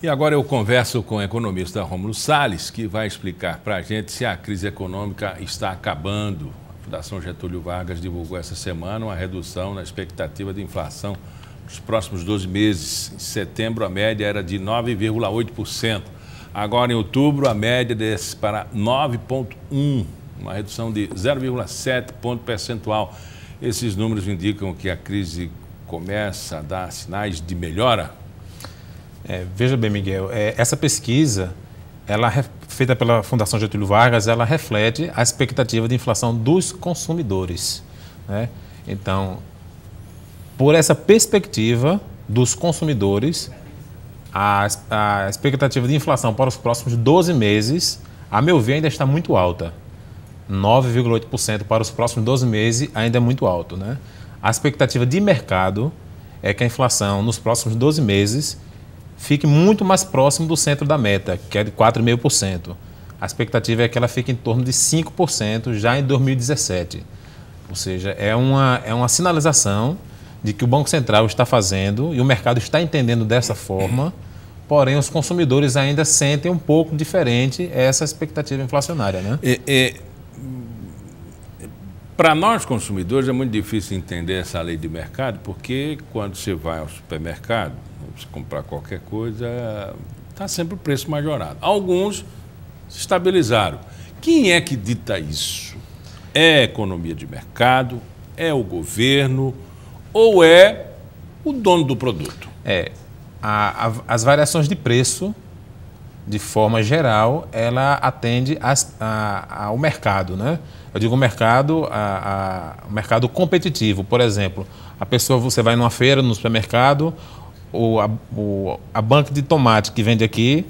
E agora eu converso com o economista Rômulo Sales, que vai explicar para a gente se a crise econômica está acabando. A Fundação Getúlio Vargas divulgou essa semana uma redução na expectativa de inflação dos próximos 12 meses. Em setembro, a média era de 9,8%. Agora, em outubro, a média desce para 9,1%, uma redução de 0,7 ponto percentual. Esses números indicam que a crise começa a dar sinais de melhora. Veja bem, Miguel, essa pesquisa, ela feita pela Fundação Getúlio Vargas, ela reflete a expectativa de inflação dos consumidores, né? Então, por essa perspectiva dos consumidores, a expectativa de inflação para os próximos 12 meses, a meu ver, ainda está muito alta. 9,8% para os próximos 12 meses ainda é muito alto, né? A expectativa de mercado é que a inflação nos próximos 12 meses fique muito mais próximo do centro da meta, que é de 4,5%. A expectativa é que ela fique em torno de 5% já em 2017. Ou seja, é uma sinalização de que o Banco Central está fazendo e o mercado está entendendo dessa forma, porém os consumidores ainda sentem um pouco diferente essa expectativa inflacionária, né? Para nós consumidores é muito difícil entender essa lei de mercado, porque quando você vai ao supermercado, se comprar qualquer coisa, está sempre o preço majorado. Alguns se estabilizaram. Quem é que dita isso? É a economia de mercado? É o governo? Ou é o dono do produto? As variações de preço, de forma geral, ela atende ao mercado, né? Eu digo mercado, o mercado competitivo. Por exemplo, você vai numa feira, no supermercado, a banca de tomate que vende aqui,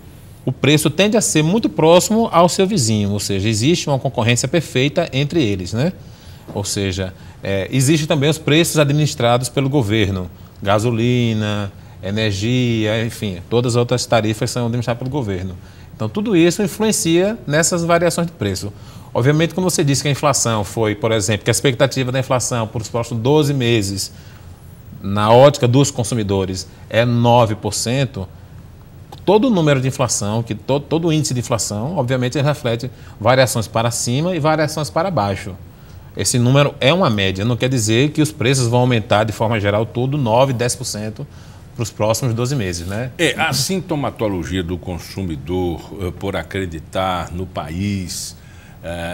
o preço tende a ser muito próximo ao seu vizinho, ou seja, existe uma concorrência perfeita entre eles, né? Ou seja, existem também os preços administrados pelo governo, gasolina, energia, enfim, todas as outras tarifas são administradas pelo governo. Então, tudo isso influencia nessas variações de preço. Obviamente, como você disse que a inflação foi, por exemplo, que a expectativa da inflação por os próximos 12 meses na ótica dos consumidores é 9%, todo o número de inflação, todo o índice de inflação, obviamente, reflete variações para cima e variações para baixo. Esse número é uma média, não quer dizer que os preços vão aumentar de forma geral tudo 9%, 10% para os próximos 12 meses, né? A sintomatologia do consumidor por acreditar no país...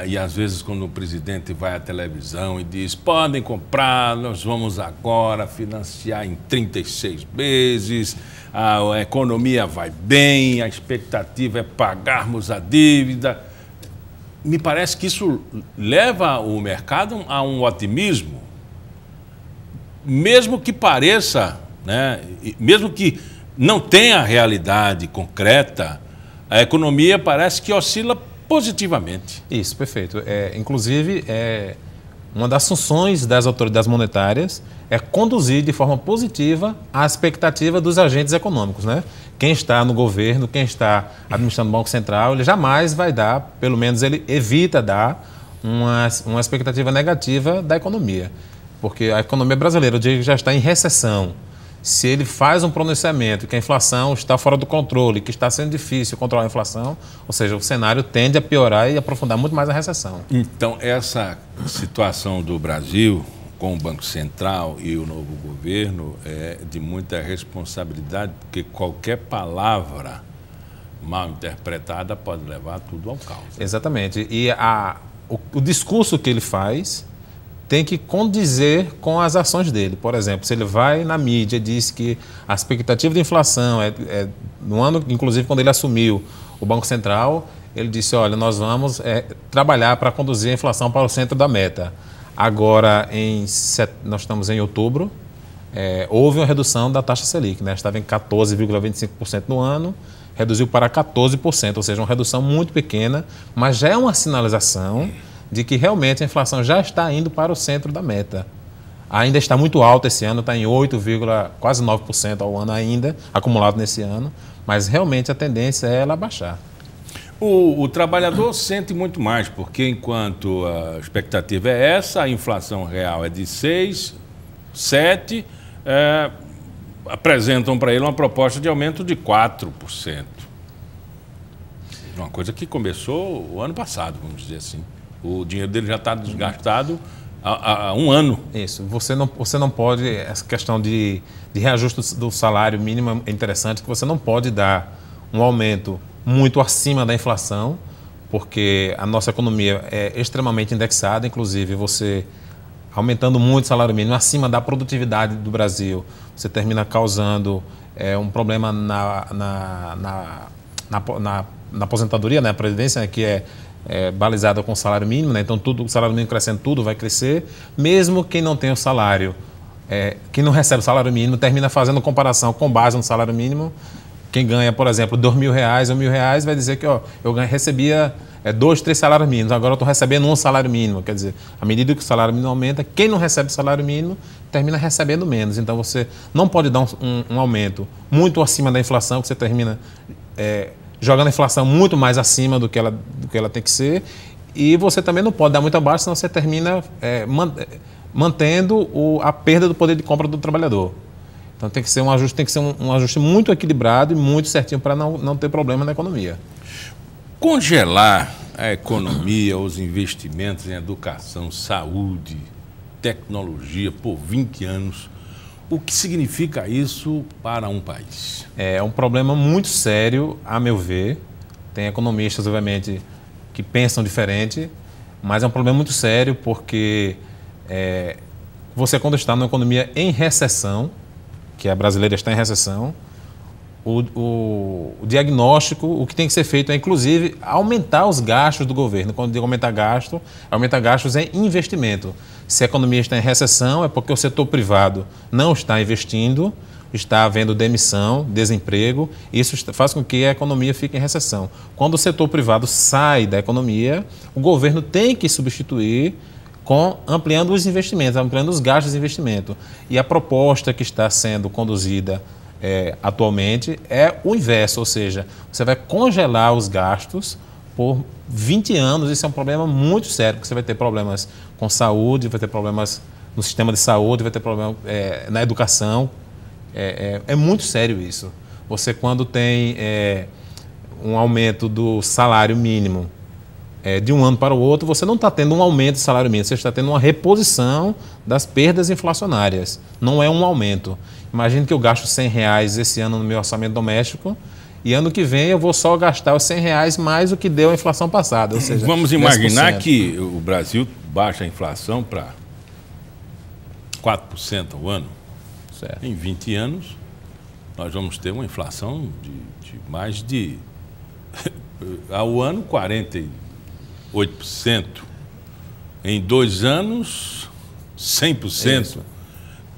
e às vezes quando o presidente vai à televisão e diz, podem comprar, nós vamos agora financiar em 36 meses, a economia vai bem, a expectativa é pagarmos a dívida. Me parece que isso leva o mercado a um otimismo, mesmo que pareça, né, mesmo que não tenha realidade concreta, a economia parece que oscila positivamente. Isso, perfeito. Inclusive, uma das funções das autoridades monetárias é conduzir de forma positiva a expectativa dos agentes econômicos, né? Quem está no governo, quem está administrando o Banco Central, ele jamais vai dar, pelo menos ele evita dar uma expectativa negativa da economia. Porque a economia brasileira, eu digo, já está em recessão. Se ele faz um pronunciamento que a inflação está fora do controle, que está sendo difícil controlar a inflação, ou seja, o cenário tende a piorar e aprofundar muito mais a recessão. Então, essa situação do Brasil com o Banco Central e o novo governo é de muita responsabilidade, porque qualquer palavra mal interpretada pode levar tudo ao caos. Exatamente. E o discurso que ele faz tem que condizer com as ações dele. Por exemplo, se ele vai na mídia e diz que a expectativa de inflação no ano, inclusive quando ele assumiu o Banco Central, ele disse, olha, nós vamos trabalhar para conduzir a inflação para o centro da meta. Agora, nós estamos em outubro, houve uma redução da taxa Selic, né? Estava em 14,25% no ano, reduziu para 14%, ou seja, uma redução muito pequena, mas já é uma sinalização de que realmente a inflação já está indo para o centro da meta. Ainda está muito alta esse ano, está em 8,9% ao ano ainda, acumulado nesse ano, mas realmente a tendência é ela baixar. O trabalhador sente muito mais, porque enquanto a expectativa é essa, a inflação real é de 6, 7, apresentam para ele uma proposta de aumento de 4%. Uma coisa que começou o ano passado, vamos dizer assim. O dinheiro dele já está desgastado há um ano. Isso. Você não pode... Essa questão de reajuste do salário mínimo é interessante, que você não pode dar um aumento muito acima da inflação, porque a nossa economia é extremamente indexada. Inclusive, você aumentando muito o salário mínimo acima da produtividade do Brasil, você termina causando um problema na aposentadoria, né? A previdência, né? Que é balizada com o salário mínimo, né? Então tudo, o salário mínimo crescendo, tudo vai crescer. Mesmo quem não tem o salário, quem não recebe o salário mínimo, termina fazendo comparação com base no salário mínimo. Quem ganha, por exemplo, R$2.000 ou R$1.000, vai dizer que eu recebia 2, 3 salários mínimos, agora eu estou recebendo um salário mínimo. Quer dizer, à medida que o salário mínimo aumenta, quem não recebe salário mínimo termina recebendo menos. Então você não pode dar um aumento muito acima da inflação, que você termina jogando a inflação muito mais acima do que ela tem que ser. E você também não pode dar muito abaixo, senão você termina mantendo a perda do poder de compra do trabalhador. Então tem que ser um ajuste, muito equilibrado e muito certinho para não ter problema na economia. Congelar a economia, os investimentos em educação, saúde, tecnologia por 20 anos, o que significa isso para um país? É um problema muito sério, a meu ver. Tem economistas, obviamente, que pensam diferente, mas é um problema muito sério porque você, quando está numa economia em recessão, que a brasileira está em recessão, o diagnóstico, o que tem que ser feito é, inclusive, aumentar os gastos do governo. Quando digo aumentar gasto, aumentar gastos em investimento. Se a economia está em recessão, é porque o setor privado não está investindo, está havendo demissão, desemprego, isso faz com que a economia fique em recessão. Quando o setor privado sai da economia, o governo tem que substituir ampliando os investimentos, ampliando os gastos de investimento. E a proposta que está sendo conduzida atualmente é o inverso, ou seja, você vai congelar os gastos por 20 anos. Isso é um problema muito sério, porque você vai ter problemas com saúde, vai ter problemas no sistema de saúde, vai ter problemas na educação. É muito sério isso. Você, quando tem um aumento do salário mínimo, de um ano para o outro, você não está tendo um aumento de salário mínimo, você está tendo uma reposição das perdas inflacionárias. Não é um aumento. Imagine que eu gasto R$100 esse ano no meu orçamento doméstico e ano que vem eu vou só gastar os R$100 mais o que deu a inflação passada. Ou seja, vamos imaginar 10%. Que o Brasil baixa a inflação para 4% ao ano. Certo. Em 20 anos, nós vamos ter uma inflação de mais de... ao ano, 40%. Em 2 anos, 100%. Isso.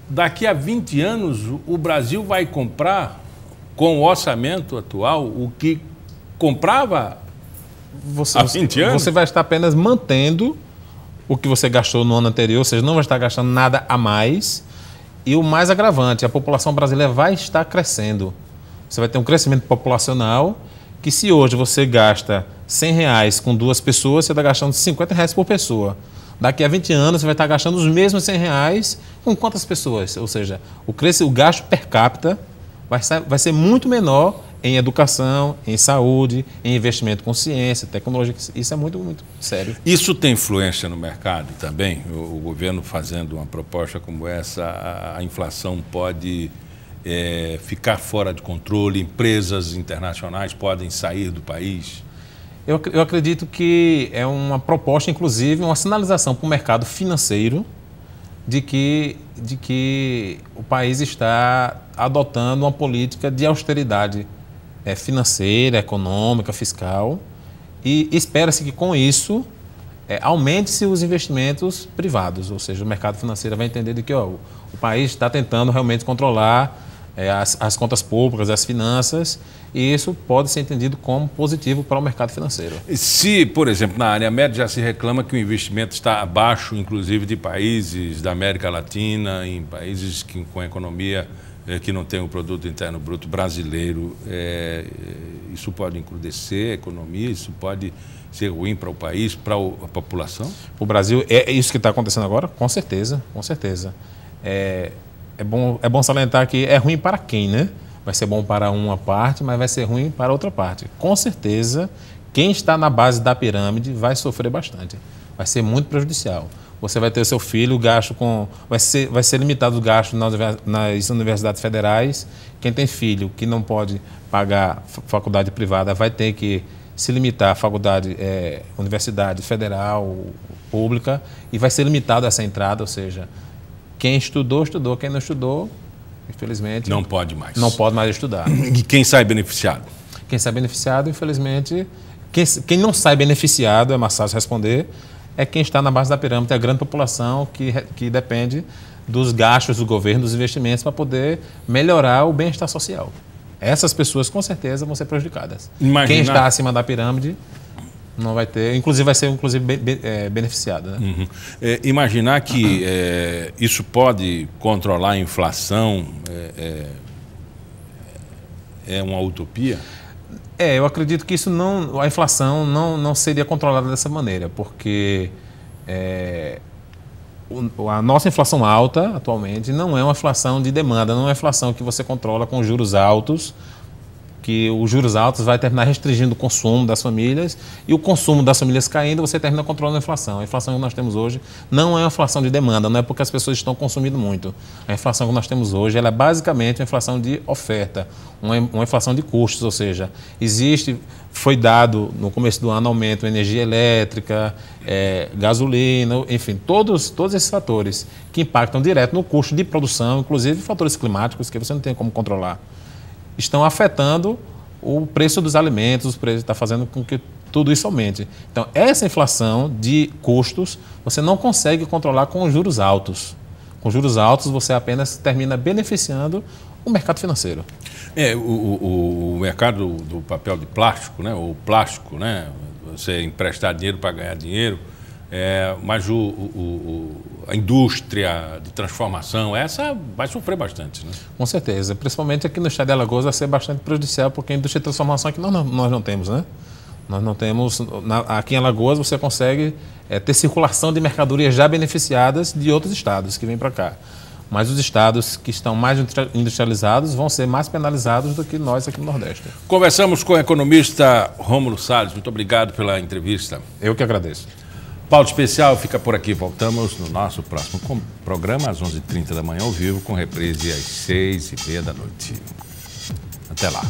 Daqui a 20 anos, o Brasil vai comprar, com o orçamento atual, o que comprava há 20 anos? Você vai estar apenas mantendo o que você gastou no ano anterior, ou seja, não vai estar gastando nada a mais. E o mais agravante, a população brasileira vai estar crescendo. Você vai ter um crescimento populacional que, se hoje você gasta R$100 com 2 pessoas, você está gastando R$50 por pessoa. Daqui a 20 anos, você vai estar gastando os mesmos R$100 com quantas pessoas? Ou seja, o gasto per capita vai ser muito menor em educação, em saúde, em investimento com ciência, tecnologia. Isso é muito, muito sério. Isso tem influência no mercado também? O governo fazendo uma proposta como essa, a inflação pode... ficar fora de controle, empresas internacionais podem sair do país? Eu acredito que é uma proposta, inclusive, uma sinalização para o mercado financeiro de que o país está adotando uma política de austeridade financeira, econômica, fiscal, e espera-se que com isso aumente-se os investimentos privados, ou seja, o mercado financeiro vai entender de que o país está tentando realmente controlar as contas públicas, as finanças, e isso pode ser entendido como positivo para o mercado financeiro. Se, por exemplo, na área média já se reclama que o investimento está abaixo, inclusive, de países da América Latina, em países com economia que não tem o produto interno bruto brasileiro, isso pode encrudecer a economia, isso pode ser ruim para o país, para a população? O Brasil, é isso que está acontecendo agora? Com certeza, com certeza. É bom salientar que é ruim para quem, né? Vai ser bom para uma parte, mas vai ser ruim para outra parte. Com certeza, quem está na base da pirâmide vai sofrer bastante. Vai ser muito prejudicial. Você vai ter o seu filho, gasto com... Vai ser limitado o gasto nas universidades federais. Quem tem filho que não pode pagar faculdade privada vai ter que se limitar à faculdade, universidade federal, pública, e vai ser limitado essa entrada, ou seja, quem estudou, estudou, quem não estudou, infelizmente... Não pode mais. Não pode mais estudar. E quem sai beneficiado? Quem sai beneficiado, infelizmente... Quem não sai beneficiado, é mais fácil responder, é quem está na base da pirâmide, a grande população que depende dos gastos do governo, dos investimentos, para poder melhorar o bem-estar social. Essas pessoas, com certeza, vão ser prejudicadas. Imaginar... Quem está acima da pirâmide não vai ter... Inclusive, vai ser beneficiado. Né? Uhum. Imaginar que isso pode controlar a inflação é uma utopia? Eu acredito que isso não, a inflação não seria controlada dessa maneira, porque a nossa inflação alta atualmente não é uma inflação de demanda, não é uma inflação que você controla com juros altos, que os juros altos vai terminar restringindo o consumo das famílias e o consumo das famílias caindo, você termina controlando a inflação. A inflação que nós temos hoje não é uma inflação de demanda, não é porque as pessoas estão consumindo muito. A inflação que nós temos hoje ela é basicamente uma inflação de oferta, uma inflação de custos, ou seja, foi dado no começo do ano aumento em energia elétrica, gasolina, enfim, todos esses fatores que impactam direto no custo de produção, inclusive fatores climáticos que você não tem como controlar, estão afetando o preço dos alimentos, o preço está fazendo com que tudo isso aumente. Então, essa inflação de custos você não consegue controlar com juros altos. Com juros altos você apenas termina beneficiando o mercado financeiro. O mercado do papel de plástico, né? O plástico, né? Você emprestar dinheiro para ganhar dinheiro, mas a indústria de transformação, essa vai sofrer bastante, né? Com certeza, principalmente aqui no estado de Alagoas vai ser bastante prejudicial, porque a indústria de transformação aqui nós não temos, né? Nós não temos, aqui em Alagoas você consegue ter circulação de mercadorias já beneficiadas de outros estados que vêm para cá. Mas os estados que estão mais industrializados vão ser mais penalizados do que nós aqui no Nordeste. Conversamos com o economista Rômulo Sales. Muito obrigado pela entrevista. Eu que agradeço. Pauta Especial fica por aqui. Voltamos no nosso próximo programa às 11h30 da manhã ao vivo, com reprise às 18h30. Até lá.